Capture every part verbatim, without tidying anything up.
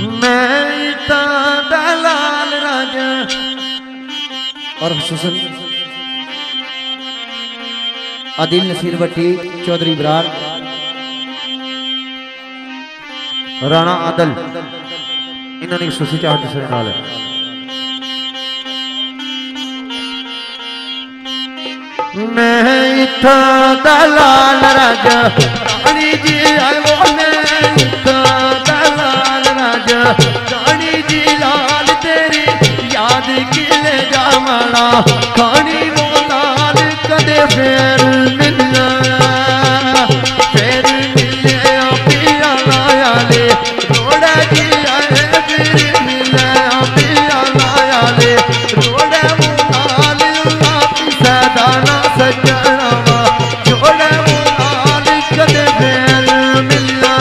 मैं दलाल राजा और हुसूसन आदिल नसीर भट्टी, चौधरी बरार, राणा आदल, इन्होंने खसूसी चाहत से नाल है। मैं इत्था दलाल राजा अली जी आए वो रानी जी लाल तेरी याद की ले जावना खानी वो लाल कदे फेर मिलना फेर मिले पिया लाया ले रोड़ा जी आए फिर मिले पिया लाया ले रोड़ा वो लाल आप सदा ना सजनावा जोड़ा वो लाल कदे फेर मिलना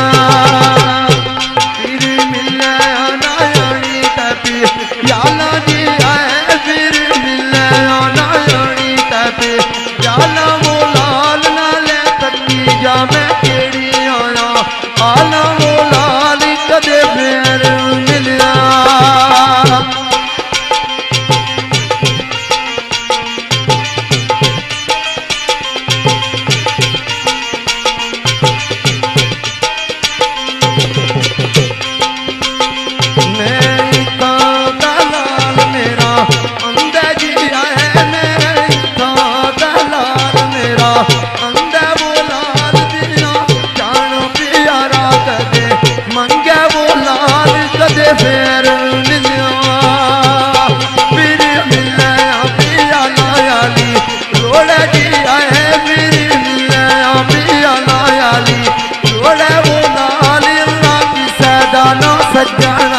सजा